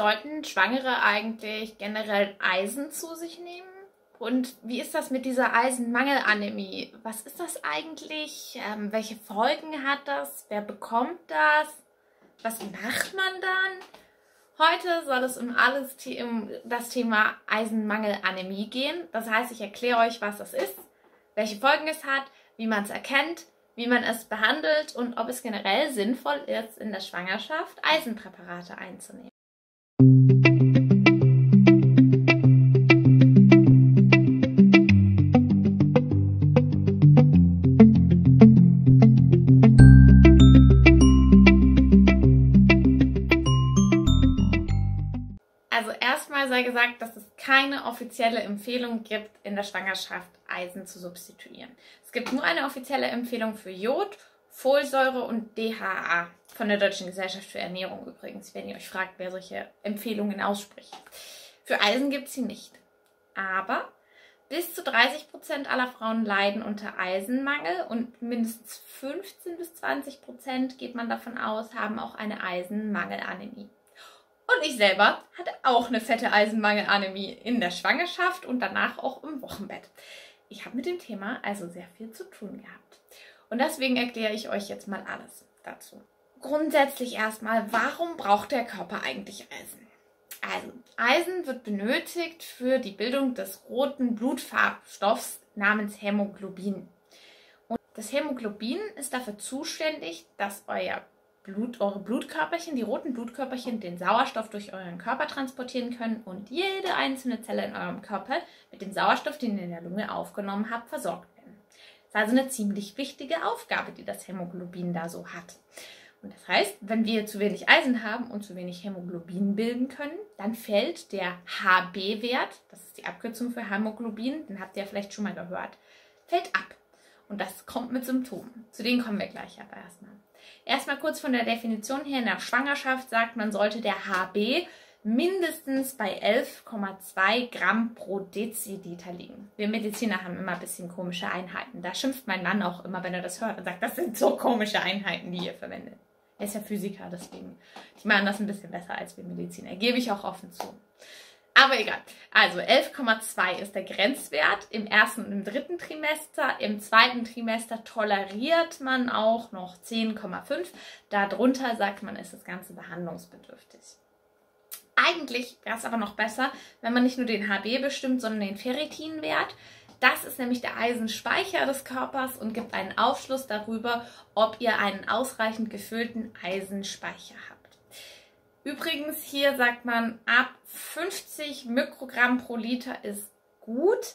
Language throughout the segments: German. Sollten Schwangere eigentlich generell Eisen zu sich nehmen? Und wie ist das mit dieser Eisenmangelanämie? Was ist das eigentlich? Welche Folgen hat das? Wer bekommt das? Was macht man dann? Heute soll es um das Thema Eisenmangelanämie gehen. Das heißt, ich erkläre euch, was das ist, welche Folgen es hat, wie man es erkennt, wie man es behandelt und ob es generell sinnvoll ist, in der Schwangerschaft Eisenpräparate einzunehmen. Also erstmal sei gesagt, dass es keine offizielle Empfehlung gibt, in der Schwangerschaft Eisen zu substituieren. Es gibt nur eine offizielle Empfehlung für Jod, Folsäure und DHA, von der Deutschen Gesellschaft für Ernährung übrigens, wenn ihr euch fragt, wer solche Empfehlungen ausspricht. Für Eisen gibt es sie nicht. Aber bis zu 30% aller Frauen leiden unter Eisenmangel und mindestens 15 bis 20%, geht man davon aus, haben auch eine Eisenmangelanämie. Und ich selber hatte auch eine fette Eisenmangelanämie in der Schwangerschaft und danach auch im Wochenbett. Ich habe mit dem Thema also sehr viel zu tun gehabt. Und deswegen erkläre ich euch jetzt mal alles dazu. Grundsätzlich erstmal, warum braucht der Körper eigentlich Eisen? Also, Eisen wird benötigt für die Bildung des roten Blutfarbstoffs namens Hämoglobin. Und das Hämoglobin ist dafür zuständig, dass eure Blutkörperchen, die roten Blutkörperchen, den Sauerstoff durch euren Körper transportieren können und jede einzelne Zelle in eurem Körper mit dem Sauerstoff, den ihr in der Lunge aufgenommen habt, versorgt werden. Das ist also eine ziemlich wichtige Aufgabe, die das Hämoglobin da so hat. Und das heißt, wenn wir zu wenig Eisen haben und zu wenig Hämoglobin bilden können, dann fällt der Hb-Wert, das ist die Abkürzung für Hämoglobin, den habt ihr vielleicht schon mal gehört, fällt ab. Und das kommt mit Symptomen. Zu denen kommen wir gleich, aber erstmal. Erstmal kurz von der Definition her: In der Schwangerschaft sagt man, sollte der Hb mindestens bei 11,2 Gramm pro Deziliter liegen. Wir Mediziner haben immer ein bisschen komische Einheiten. Da schimpft mein Mann auch immer, wenn er das hört und sagt, das sind so komische Einheiten, die ihr verwendet. Er ist ja Physiker, deswegen. Die machen das ein bisschen besser als wir Mediziner. Gebe ich auch offen zu. Aber egal. Also 11,2 ist der Grenzwert im ersten und im dritten Trimester. Im zweiten Trimester toleriert man auch noch 10,5. Darunter sagt man, ist das Ganze behandlungsbedürftig. Eigentlich wäre es aber noch besser, wenn man nicht nur den Hb bestimmt, sondern den Ferritinwert. Das ist nämlich der Eisenspeicher des Körpers und gibt einen Aufschluss darüber, ob ihr einen ausreichend gefüllten Eisenspeicher habt. Übrigens, hier sagt man, ab 50 Mikrogramm pro Liter ist gut,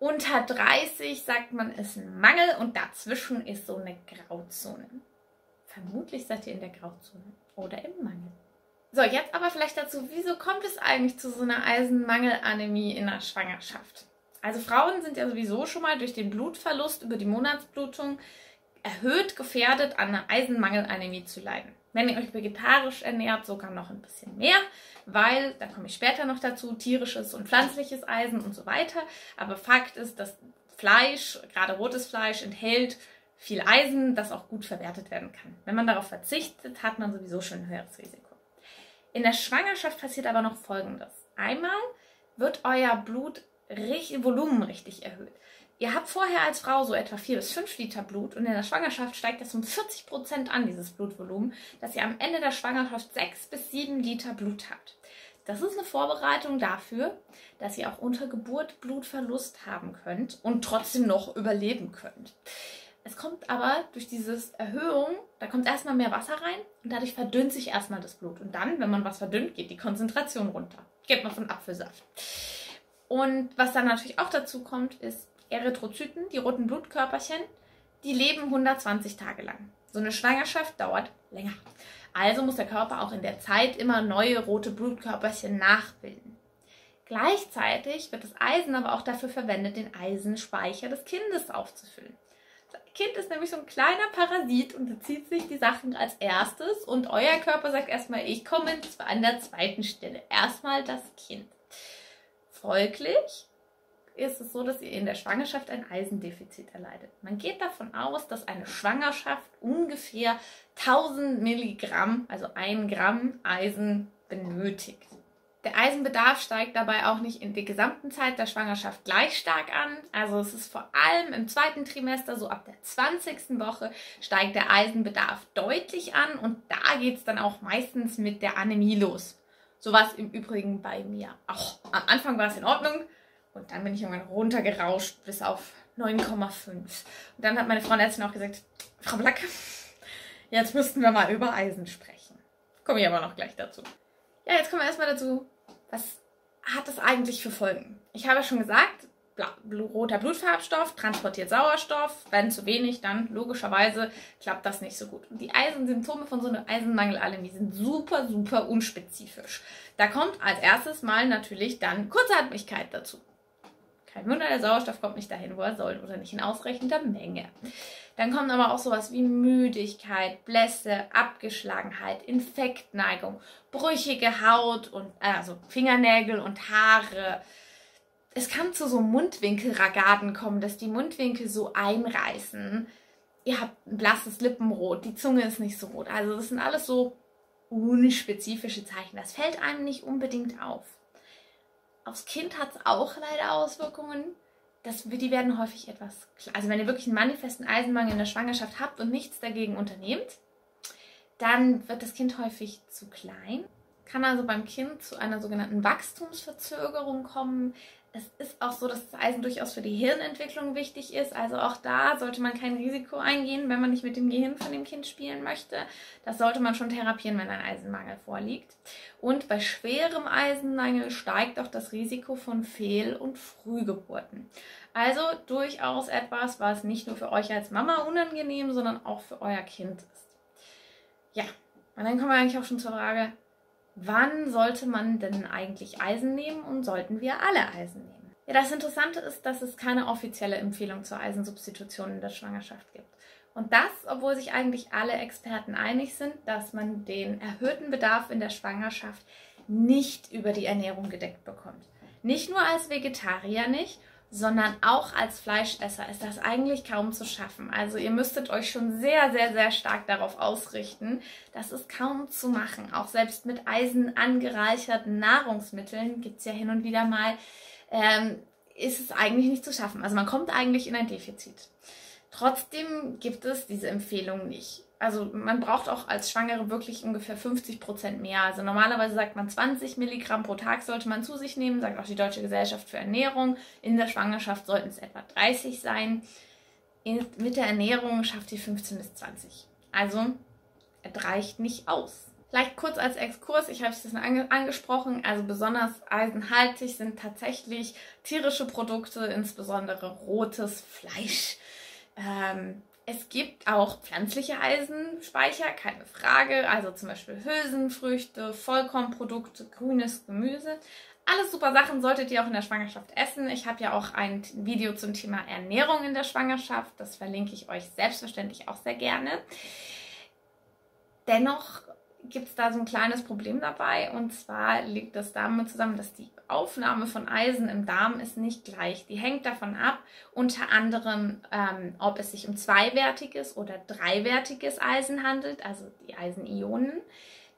unter 30 sagt man, ist ein Mangel und dazwischen ist so eine Grauzone. Vermutlich seid ihr in der Grauzone oder im Mangel. So, jetzt aber vielleicht dazu, wieso kommt es eigentlich zu so einer Eisenmangelanämie in der Schwangerschaft? Also Frauen sind ja sowieso schon mal durch den Blutverlust über die Monatsblutung erhöht gefährdet, an einer Eisenmangelanämie zu leiden. Wenn ihr euch vegetarisch ernährt, sogar noch ein bisschen mehr, weil, da komme ich später noch dazu, tierisches und pflanzliches Eisen und so weiter. Aber Fakt ist, dass Fleisch, gerade rotes Fleisch, enthält viel Eisen, das auch gut verwertet werden kann. Wenn man darauf verzichtet, hat man sowieso schon ein höheres Risiko. In der Schwangerschaft passiert aber noch Folgendes. Einmal wird euer Blutvolumen richtig erhöht. Ihr habt vorher als Frau so etwa 4 bis 5 Liter Blut und in der Schwangerschaft steigt das um 40% an, dieses Blutvolumen, dass ihr am Ende der Schwangerschaft 6 bis 7 Liter Blut habt. Das ist eine Vorbereitung dafür, dass ihr auch unter Geburt Blutverlust haben könnt und trotzdem noch überleben könnt. Es kommt aber durch diese Erhöhung, da kommt erstmal mehr Wasser rein und dadurch verdünnt sich erstmal das Blut. Und dann, wenn man was verdünnt, geht die Konzentration runter. Geht man von Apfelsaft. Und was dann natürlich auch dazu kommt, ist, Erythrozyten, die roten Blutkörperchen, die leben 120 Tage lang. So eine Schwangerschaft dauert länger. Also muss der Körper auch in der Zeit immer neue rote Blutkörperchen nachbilden. Gleichzeitig wird das Eisen aber auch dafür verwendet, den Eisenspeicher des Kindes aufzufüllen. Das Kind ist nämlich so ein kleiner Parasit und bezieht sich die Sachen als erstes und euer Körper sagt erstmal, ich komme an der zweiten Stelle. Erstmal das Kind. Folglich ist es so, dass ihr in der Schwangerschaft ein Eisendefizit erleidet. Man geht davon aus, dass eine Schwangerschaft ungefähr 1000 Milligramm, also 1 Gramm Eisen benötigt. Der Eisenbedarf steigt dabei auch nicht in der gesamten Zeit der Schwangerschaft gleich stark an. Also es ist vor allem im zweiten Trimester, so ab der 20. Woche, steigt der Eisenbedarf deutlich an. Und da geht es dann auch meistens mit der Anämie los. So war es im Übrigen bei mir auch. Am Anfang war es in Ordnung und dann bin ich irgendwann runtergerauscht bis auf 9,5. Und dann hat meine Frauenärztin auch gesagt, Frau Black, jetzt müssten wir mal über Eisen sprechen. Komme ich aber noch gleich dazu. Ja, jetzt kommen wir erstmal dazu, was hat das eigentlich für Folgen? Ich habe ja schon gesagt, roter Blutfarbstoff transportiert Sauerstoff, wenn zu wenig, dann logischerweise klappt das nicht so gut. Und die Eisensymptome von so einer Eisenmangelanämie sind super, super unspezifisch. Da kommt als erstes mal natürlich dann Kurzatmigkeit dazu. Kein Wunder, der Sauerstoff kommt nicht dahin, wo er soll oder nicht in ausreichender Menge. Dann kommen aber auch sowas wie Müdigkeit, Blässe, Abgeschlagenheit, Infektneigung, brüchige Haut, und also Fingernägel und Haare. Es kann zu so Mundwinkelragaden kommen, dass die Mundwinkel so einreißen. Ihr habt ein blasses Lippenrot, die Zunge ist nicht so rot. Also das sind alles so unspezifische Zeichen. Das fällt einem nicht unbedingt auf. Aufs Kind hat es auch leider Auswirkungen. Die werden häufig etwas klar. Also wenn ihr wirklich einen manifesten Eisenmangel in der Schwangerschaft habt und nichts dagegen unternehmt, dann wird das Kind häufig zu klein. Kann also beim Kind zu einer sogenannten Wachstumsverzögerung kommen. Es ist auch so, dass das Eisen durchaus für die Hirnentwicklung wichtig ist. Also auch da sollte man kein Risiko eingehen, wenn man nicht mit dem Gehirn von dem Kind spielen möchte. Das sollte man schon therapieren, wenn ein Eisenmangel vorliegt. Und bei schwerem Eisenmangel steigt auch das Risiko von Fehl- und Frühgeburten. Also durchaus etwas, was nicht nur für euch als Mama unangenehm, sondern auch für euer Kind ist. Ja, und dann kommen wir eigentlich auch schon zur Frage, wann sollte man denn eigentlich Eisen nehmen und sollten wir alle Eisen nehmen? Ja, das Interessante ist, dass es keine offizielle Empfehlung zur Eisensubstitution in der Schwangerschaft gibt. Und das, obwohl sich eigentlich alle Experten einig sind, dass man den erhöhten Bedarf in der Schwangerschaft nicht über die Ernährung gedeckt bekommt. Nicht nur als Vegetarier nicht, sondern auch als Fleischesser ist das eigentlich kaum zu schaffen. Also ihr müsstet euch schon sehr, sehr, sehr stark darauf ausrichten. Das ist kaum zu machen. Auch selbst mit Eisen angereicherten Nahrungsmitteln gibt es ja hin und wieder mal, ist es eigentlich nicht zu schaffen. Also man kommt eigentlich in ein Defizit. Trotzdem gibt es diese Empfehlung nicht. Also man braucht auch als Schwangere wirklich ungefähr 50% mehr. Also normalerweise sagt man 20 Milligramm pro Tag sollte man zu sich nehmen, sagt auch die Deutsche Gesellschaft für Ernährung. In der Schwangerschaft sollten es etwa 30 sein. Mit der Ernährung schafft ihr 15 bis 20. Also es reicht nicht aus. Vielleicht kurz als Exkurs, ich habe es jetzt angesprochen, also besonders eisenhaltig sind tatsächlich tierische Produkte, insbesondere rotes Fleisch. Es gibt auch pflanzliche Eisenspeicher, keine Frage, also zum Beispiel Hülsenfrüchte, Vollkornprodukte, grünes Gemüse. Alles super Sachen solltet ihr auch in der Schwangerschaft essen. Ich habe ja auch ein Video zum Thema Ernährung in der Schwangerschaft, das verlinke ich euch selbstverständlich auch sehr gerne. Dennoch gibt es da so ein kleines Problem dabei, und zwar liegt das damit zusammen, dass die Aufnahme von Eisen im Darm ist nicht gleich. Die hängt davon ab, unter anderem, ob es sich um zweiwertiges oder dreiwertiges Eisen handelt, also die Eisenionen.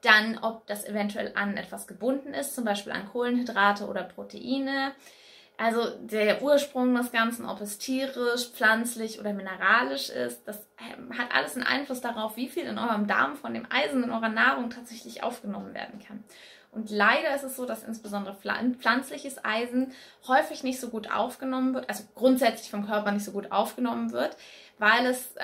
Dann, ob das eventuell an etwas gebunden ist, zum Beispiel an Kohlenhydrate oder Proteine. Also der Ursprung des Ganzen, ob es tierisch, pflanzlich oder mineralisch ist, das hat alles einen Einfluss darauf, wie viel in eurem Darm von dem Eisen in eurer Nahrung tatsächlich aufgenommen werden kann. Und leider ist es so, dass insbesondere pflanzliches Eisen häufig nicht so gut aufgenommen wird, also grundsätzlich vom Körper nicht so gut aufgenommen wird, weil es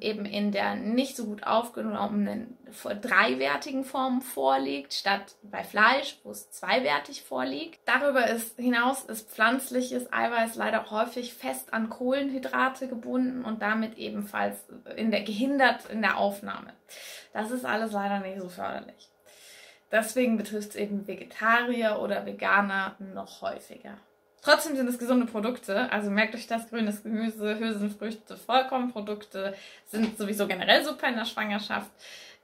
eben in der nicht so gut aufgenommenen dreiwertigen Form vorliegt, statt bei Fleisch, wo es zweiwertig vorliegt. Darüber hinaus ist pflanzliches Eiweiß leider häufig fest an Kohlenhydrate gebunden und damit ebenfalls gehindert in der Aufnahme. Das ist alles leider nicht so förderlich. Deswegen betrifft es eben Vegetarier oder Veganer noch häufiger. Trotzdem sind es gesunde Produkte, also merkt euch das, grünes Gemüse, Hülsenfrüchte, Vollkornprodukte sind sowieso generell super in der Schwangerschaft,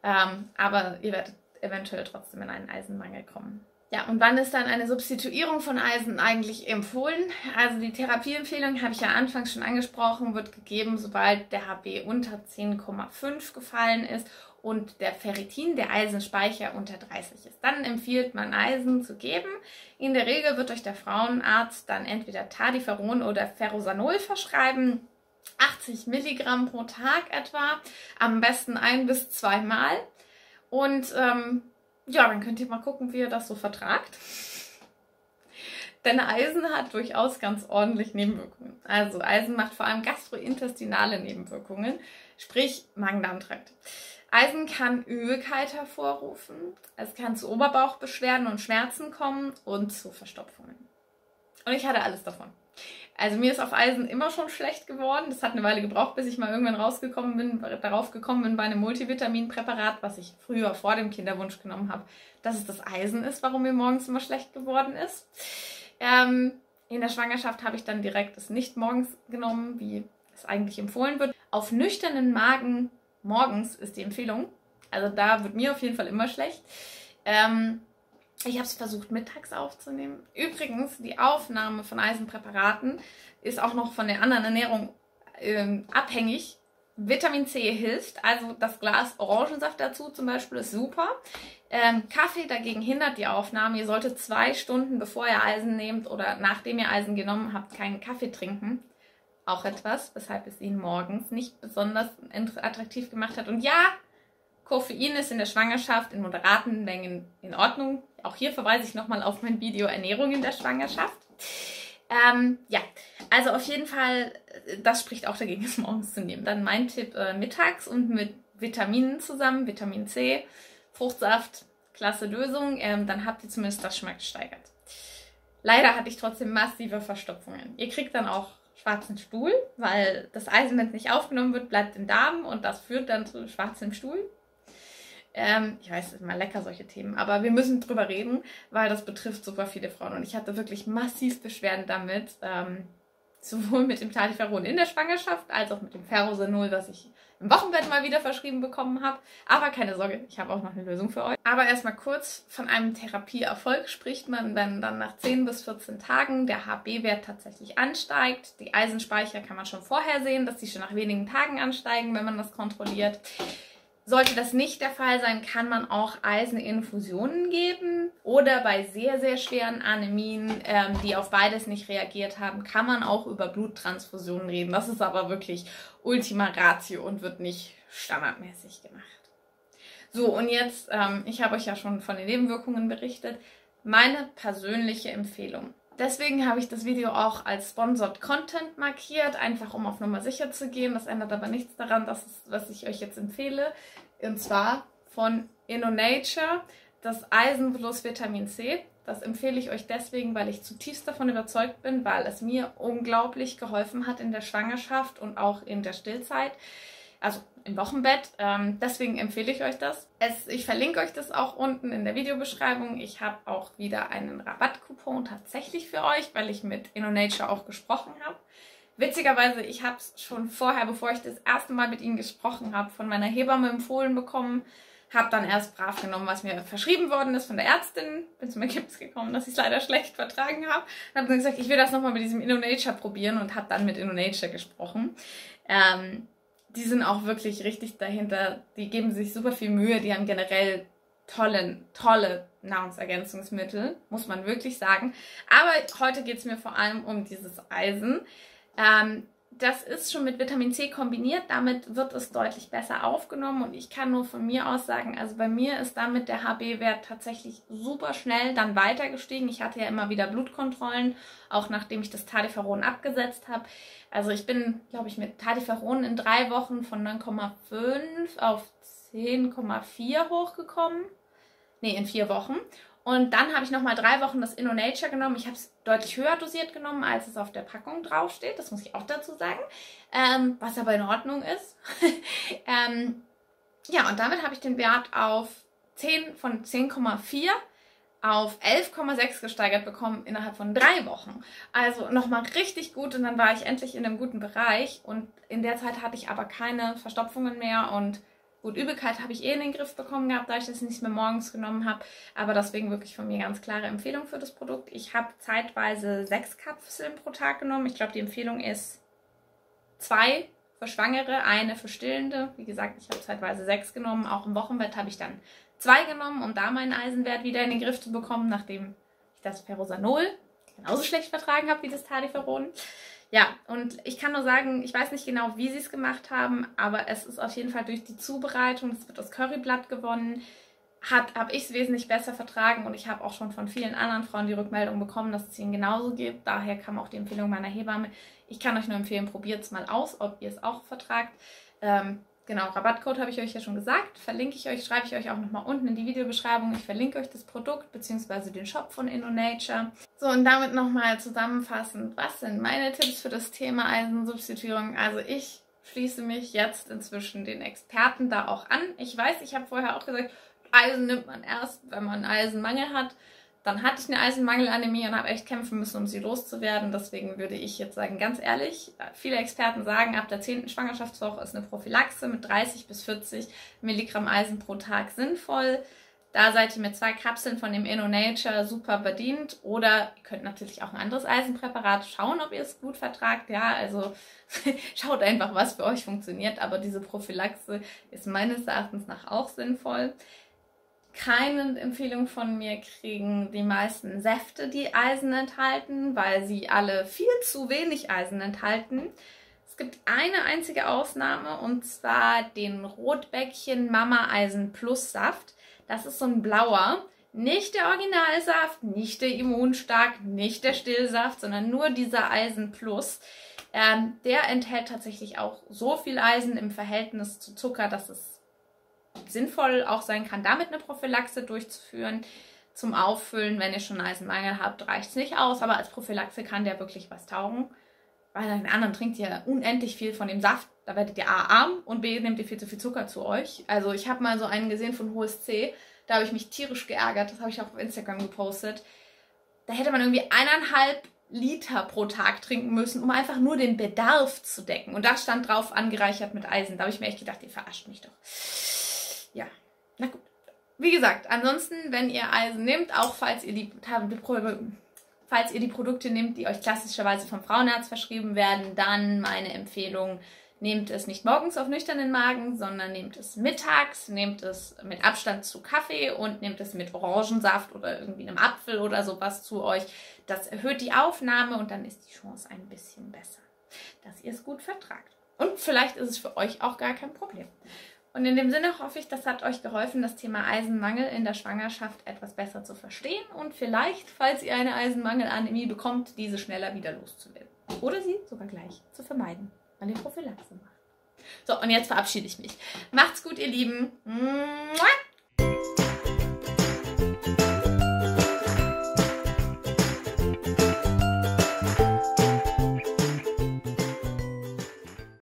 aber ihr werdet eventuell trotzdem in einen Eisenmangel kommen. Ja, und wann ist dann eine Substituierung von Eisen eigentlich empfohlen? Also die Therapieempfehlung, habe ich ja anfangs schon angesprochen, wird gegeben, sobald der Hb unter 10,5 gefallen ist und der Ferritin, der Eisenspeicher, unter 30 ist. Dann empfiehlt man, Eisen zu geben. In der Regel wird euch der Frauenarzt dann entweder Tardyferon oder Ferro Sanol verschreiben. 80 Milligramm pro Tag etwa, am besten 1 bis 2 Mal. Und ja, dann könnt ihr mal gucken, wie ihr das so vertragt. Denn Eisen hat durchaus ganz ordentlich Nebenwirkungen. Also Eisen macht vor allem gastrointestinale Nebenwirkungen, sprich Magen-Darm-Trakt. Eisen kann Übelkeit hervorrufen, es kann zu Oberbauchbeschwerden und Schmerzen kommen und zu Verstopfungen. Und ich hatte alles davon. Also mir ist auf Eisen immer schon schlecht geworden. Das hat eine Weile gebraucht, bis ich mal irgendwann darauf gekommen bin bei einem Multivitaminpräparat, was ich früher vor dem Kinderwunsch genommen habe, dass es das Eisen ist, warum mir morgens immer schlecht geworden ist. In der Schwangerschaft habe ich dann direkt es nicht morgens genommen, wie es eigentlich empfohlen wird. Auf nüchternen Magen morgens ist die Empfehlung. Also da wird mir auf jeden Fall immer schlecht. Ich habe es versucht, mittags aufzunehmen. Übrigens, die Aufnahme von Eisenpräparaten ist auch noch von der anderen Ernährung abhängig. Vitamin C hilft, also das Glas Orangensaft dazu zum Beispiel ist super. Kaffee dagegen hindert die Aufnahme. Ihr solltet 2 Stunden, bevor ihr Eisen nehmt oder nachdem ihr Eisen genommen habt, keinen Kaffee trinken. Auch etwas, weshalb es ihn morgens nicht besonders attraktiv gemacht hat. Und ja, Koffein ist in der Schwangerschaft in moderaten Mengen in Ordnung. Auch hier verweise ich nochmal auf mein Video Ernährung in der Schwangerschaft. Ja, also auf jeden Fall, das spricht auch dagegen, es morgens zu nehmen. Dann mein Tipp, mittags und mit Vitaminen zusammen, Vitamin C, Fruchtsaft, klasse Lösung. Dann habt ihr zumindest das schon mal gesteigert. Leider hatte ich trotzdem massive Verstopfungen. Ihr kriegt dann auch schwarzen Stuhl, weil das Eisen, wenn es nicht aufgenommen wird, bleibt im Darm und das führt dann zu schwarzem Stuhl. Ich weiß, es ist mal lecker, solche Themen, aber wir müssen drüber reden, weil das betrifft super viele Frauen. Und ich hatte wirklich massiv Beschwerden damit, sowohl mit dem Tardiferon in der Schwangerschaft, als auch mit dem Ferro Sanol, das ich im Wochenbett mal wieder verschrieben bekommen habe. Aber keine Sorge, ich habe auch noch eine Lösung für euch. Aber erstmal kurz, von einem Therapieerfolg spricht man, wenn dann nach 10 bis 14 Tagen der Hb-Wert tatsächlich ansteigt. Die Eisenspeicher kann man schon vorher sehen, dass die schon nach wenigen Tagen ansteigen, wenn man das kontrolliert. Sollte das nicht der Fall sein, kann man auch Eiseninfusionen geben oder bei sehr, sehr schweren Anämien, die auf beides nicht reagiert haben, kann man auch über Bluttransfusionen reden. Das ist aber wirklich Ultima Ratio und wird nicht standardmäßig gemacht. So, und jetzt, ich habe euch ja schon von den Nebenwirkungen berichtet, meine persönliche Empfehlung. Deswegen habe ich das Video auch als Sponsored Content markiert, einfach um auf Nummer sicher zu gehen. Das ändert aber nichts daran, dass es, was ich euch jetzt empfehle, und zwar von InnoNature, das Eisen plus Vitamin C. Das empfehle ich euch deswegen, weil ich zutiefst davon überzeugt bin, weil es mir unglaublich geholfen hat in der Schwangerschaft und auch in der Stillzeit, also im Wochenbett. Deswegen empfehle ich euch das. Ich verlinke euch das auch unten in der Videobeschreibung. Ich habe auch wieder einen Rabattcoupon tatsächlich für euch, weil ich mit InnoNature auch gesprochen habe. Witzigerweise, ich habe es schon vorher, bevor ich das erste Mal mit ihnen gesprochen habe, von meiner Hebamme empfohlen bekommen. Habe dann erst brav genommen, was mir verschrieben worden ist von der Ärztin. Bin zum Ergebnis gekommen, dass ich es leider schlecht vertragen habe. Und habe dann gesagt, ich will das nochmal mit diesem InnoNature probieren und habe dann mit InnoNature gesprochen. Die sind auch wirklich richtig dahinter, die geben sich super viel Mühe, die haben generell tolle Nahrungsergänzungsmittel, muss man wirklich sagen. Aber heute geht es mir vor allem um dieses Eisen. Das ist schon mit Vitamin C kombiniert, damit wird es deutlich besser aufgenommen und ich kann nur von mir aus sagen, also bei mir ist damit der Hb-Wert tatsächlich super schnell dann weiter gestiegen. Ich hatte ja immer wieder Blutkontrollen, auch nachdem ich das Tardiferon abgesetzt habe. Also ich bin, glaube ich, mit Tardiferon in 3 Wochen von 9,5 auf 10,4 hochgekommen. Nee, in 4 Wochen. Und dann habe ich nochmal 3 Wochen das InnoNature genommen. Ich habe es deutlich höher dosiert genommen, als es auf der Packung draufsteht. Das muss ich auch dazu sagen. Was aber in Ordnung ist. Ja, und damit habe ich den Wert auf 10,4 auf 11,6 gesteigert bekommen innerhalb von 3 Wochen. Also nochmal richtig gut und dann war ich endlich in einem guten Bereich. Und in der Zeit hatte ich aber keine Verstopfungen mehr und gut, Übelkeit habe ich eh in den Griff bekommen gehabt, da ich das nicht mehr morgens genommen habe. Aber deswegen wirklich von mir ganz klare Empfehlung für das Produkt. Ich habe zeitweise 6 Kapseln pro Tag genommen. Ich glaube, die Empfehlung ist 2 für Schwangere, eine für Stillende. Wie gesagt, ich habe zeitweise 6 genommen. Auch im Wochenbett habe ich dann 2 genommen, um da meinen Eisenwert wieder in den Griff zu bekommen, nachdem ich das Ferro Sanol genauso schlecht vertragen habe wie das Tardyferon. Ja, und ich kann nur sagen, ich weiß nicht genau, wie sie es gemacht haben, aber es ist auf jeden Fall durch die Zubereitung, es wird aus Curryblatt gewonnen, habe ich es wesentlich besser vertragen und ich habe auch schon von vielen anderen Frauen die Rückmeldung bekommen, dass es ihnen genauso geht. Daher kam auch die Empfehlung meiner Hebamme. Ich kann euch nur empfehlen, probiert es mal aus, ob ihr es auch vertragt. Genau, Rabattcode habe ich euch ja schon gesagt, verlinke ich euch, schreibe ich euch auch nochmal unten in die Videobeschreibung. Ich verlinke euch das Produkt bzw. den Shop von InnoNature. So, und damit nochmal zusammenfassend, was sind meine Tipps für das Thema Eisensubstituierung? Also ich schließe mich jetzt inzwischen den Experten da auch an. Ich weiß, ich habe vorher auch gesagt, Eisen nimmt man erst, wenn man einen Eisenmangel hat. Dann hatte ich eine Eisenmangelanämie und habe echt kämpfen müssen, um sie loszuwerden. Deswegen würde ich jetzt sagen, ganz ehrlich, viele Experten sagen, ab der 10. Schwangerschaftswoche ist eine Prophylaxe mit 30 bis 40 Milligramm Eisen pro Tag sinnvoll. Da seid ihr mit 2 Kapseln von dem InnoNature super bedient. Oder ihr könnt natürlich auch ein anderes Eisenpräparat schauen, ob ihr es gut vertragt. Ja, also schaut einfach, was für euch funktioniert. Aber diese Prophylaxe ist meines Erachtens nach auch sinnvoll. Keine Empfehlung von mir kriegen die meisten Säfte, die Eisen enthalten, weil sie alle viel zu wenig Eisen enthalten. Es gibt eine einzige Ausnahme und zwar den Rotbäckchen Mama Eisen Plus Saft. Das ist so ein blauer, nicht der Originalsaft, nicht der Immunstark, nicht der Stillsaft, sondern nur dieser Eisen Plus. Der enthält tatsächlich auch so viel Eisen im Verhältnis zu Zucker, dass es sinnvoll auch sein kann, damit eine Prophylaxe durchzuführen. Zum Auffüllen, wenn ihr schon einen Eisenmangel habt, reicht es nicht aus, aber als Prophylaxe kann der wirklich was taugen, weil den anderen trinkt ihr unendlich viel von dem Saft, da werdet ihr A arm und B nehmt ihr viel zu viel Zucker zu euch. Also ich habe mal so einen gesehen von Hohes C, da habe ich mich tierisch geärgert, das habe ich auch auf Instagram gepostet. Da hätte man irgendwie 1,5 Liter pro Tag trinken müssen, um einfach nur den Bedarf zu decken. Und da stand drauf, angereichert mit Eisen. Da habe ich mir echt gedacht, ihr verarscht mich doch. Ja, na gut. Wie gesagt, ansonsten, wenn ihr Eisen nehmt, auch falls ihr die Produkte nehmt, die euch klassischerweise vom Frauenarzt verschrieben werden, dann meine Empfehlung, nehmt es nicht morgens auf nüchternen Magen, sondern nehmt es mittags, nehmt es mit Abstand zu Kaffee und nehmt es mit Orangensaft oder irgendwie einem Apfel oder sowas zu euch. Das erhöht die Aufnahme und dann ist die Chance ein bisschen besser, dass ihr es gut vertragt. Und vielleicht ist es für euch auch gar kein Problem. Und in dem Sinne hoffe ich, das hat euch geholfen, das Thema Eisenmangel in der Schwangerschaft etwas besser zu verstehen und vielleicht, falls ihr eine Eisenmangelanämie bekommt, diese schneller wieder loszuwerden. Oder sie sogar gleich zu vermeiden, weil ihr Prophylaxe macht. So, und jetzt verabschiede ich mich. Macht's gut, ihr Lieben.